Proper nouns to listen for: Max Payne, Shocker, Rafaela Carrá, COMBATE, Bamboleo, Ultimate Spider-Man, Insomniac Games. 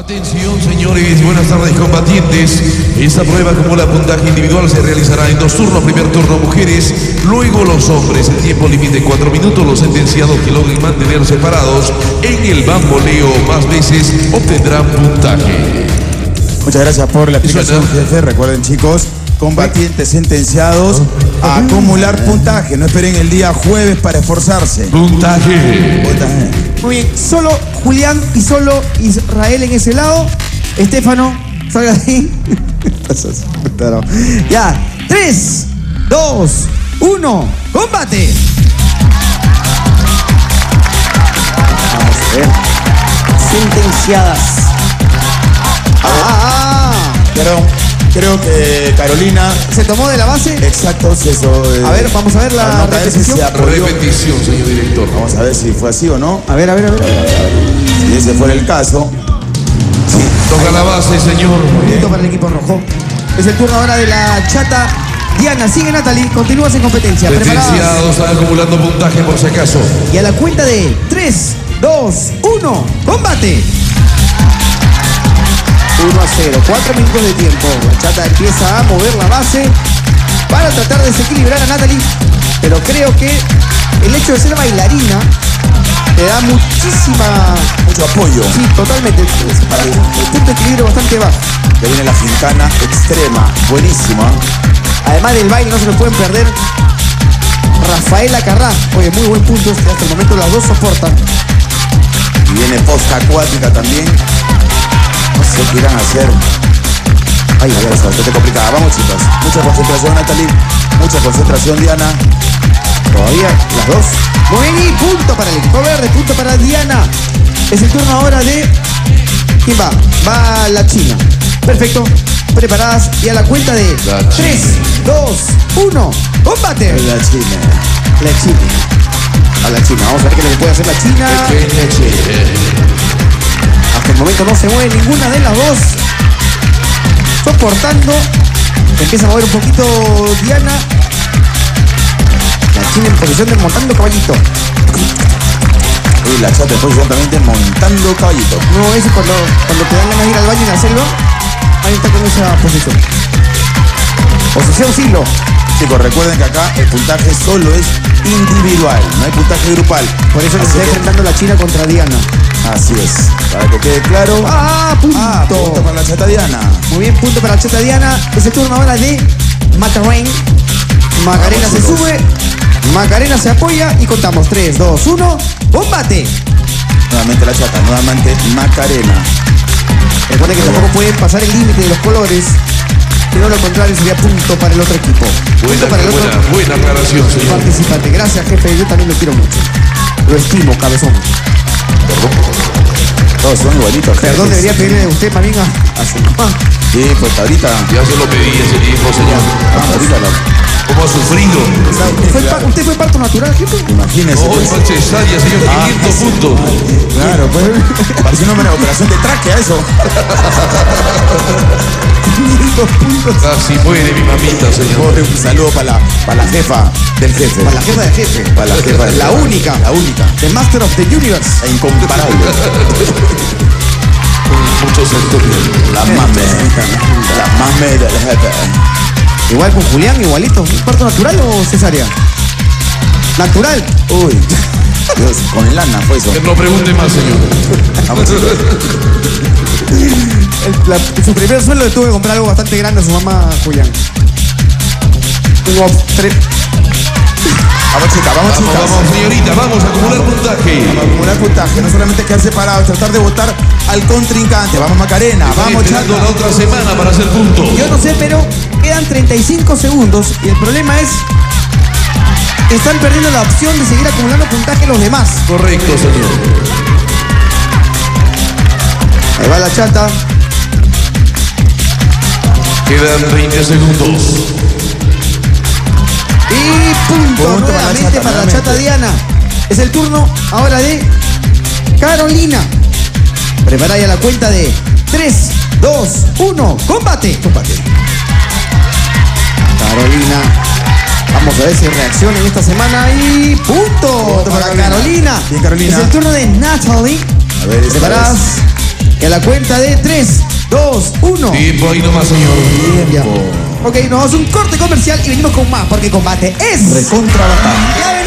Atención señores, buenas tardes combatientes. Esta prueba como la puntaje individual se realizará en dos turnos. Primer turno mujeres, luego los hombres. El tiempo límite 4 minutos. Los sentenciados que logren mantenerse parados en el bamboleo más veces obtendrán puntaje. Muchas gracias por la explicación, jefe. Recuerden chicos, combatientes sentenciados a acumular puntaje. No esperen el día jueves para esforzarse. Puntaje. Muy bien, solo Julián y solo Israel en ese lado. Estefano, salga de ahí. Ya, 3, 2, 1, ¡combate! Vamos a ver. Sentenciadas. Perdón. Creo que Carolina... ¿Se tomó de la base? Exacto, eso... A ver, vamos a ver la repetición. Repetición, señor director. Vamos a ver si fue así o no. A ver. Si ese fuera el caso. Sí. Toca la base, señor. Un punto para el equipo rojo. Es el turno ahora de la chata Diana. Sigue Natalie, continúas en competencia. Preparados. Están acumulando puntaje por si acaso. Y a la cuenta de 3, 2, 1, ¡combate! 1-0, 4 minutos de tiempo. La chata empieza a mover la base para tratar de desequilibrar a Natalie, pero creo que el hecho de ser bailarina te da mucho apoyo. Sí, totalmente. Para un punto de equilibrio bastante bajo. Ya viene la gincana extrema, buenísima. Además del baile no se lo pueden perder. Rafaela Carrá, oye, muy buen punto. Hasta el momento las dos soportan. Y viene posta acuática también. Se quieran hacer. Ay, la verdad, bastante complicada. Vamos, chicas. Mucha concentración, Natalie. Mucha concentración, Diana. Todavía las dos. Muy bien, y punto para el equipo verde, punto para Diana. Es el turno ahora de... ¿Quién va? Va la China. Perfecto. Preparadas y a la cuenta de... 3, 2, 1. ¡Combate! La China. A la China. Vamos a ver qué le puede hacer la China. Hasta el momento no se mueve ninguna de las dos. Soportando. Se empieza a mover un poquito Diana. La China en posición de montando caballito. Y la chata en posición también de montando caballito. No, eso cuando te dan ganas de ir al baño en la selva. Ahí está con esa posición. Posición silo. Chicos, recuerden que acá el puntaje solo es individual. No hay puntaje grupal. Por eso se está enfrentando la China contra Diana. Así es, para que quede claro. Punto para la chata Diana. Muy bien, punto para la chata Diana. Es el turno ahora de Macarena. Vamos, se chicos. Sube Macarena, se apoya y contamos 3, 2, 1, ¡combate! Nuevamente la chata, nuevamente Macarena. Recuerden que tampoco pueden pasar el límite de los colores, sino lo contrario sería punto para el otro equipo. Buena aclaración, señor participante. Gracias, jefe, yo también lo quiero mucho. Lo estimo, cabezón. Todos son igualitos. Perdón, debería pedirle a usted, amiga. Sí, pues ahorita. Ya se lo pedí ese tiempo, señor. ¿Cómo ha sufrido? ¿Usted fue parto natural, jefe? Imagínese. No, es necesaria, señor. 500 puntos. Claro, pues. Parece una operación de traque a eso. 500 puntos. Así puede, mi mamita, señor. Un saludo para la jefa del jefe. Para la jefa del jefe. Para la jefa del jefe. La única. La única. The Master of the Universe. E incomparable. Muchos sentidos. La mame. La mame de la jefe. Igual con Julián, igualito. ¿Parto natural o cesárea? Natural. Uy. Dios, con lana fue eso. Que no pregunte más, señor. Vamos, su primer sueldo le tuve que comprar algo bastante grande a su mamá, Julián. Vamos, señorita, vamos a acumular puntaje. Vamos a acumular puntaje, no solamente quedarse parados, tratar de votar al contrincante. Vamos, Macarena, vamos, Chato. La otra semana para hacer punto. Yo no sé, pero quedan 35 segundos y el problema es... Están perdiendo la opción de seguir acumulando puntaje los demás. Correcto, señor. Ahí va la chata. Quedan 20 segundos. Y punto nuevamente para la chata Diana. Es el turno ahora de Carolina. Prepara ya la cuenta de 3, 2, 1, ¡combate! Carolina. Vamos a ver si reacciona en esta semana y punto para Carolina. Bien, Carolina. Es el turno de Natalie. A ver, preparadas. Y a la cuenta de 3, 2, 1. Tiempo ahí nomás, señor. Bien, ya. Ok, nos vamos a un corte comercial y venimos con más, porque Combate es recontra bacán.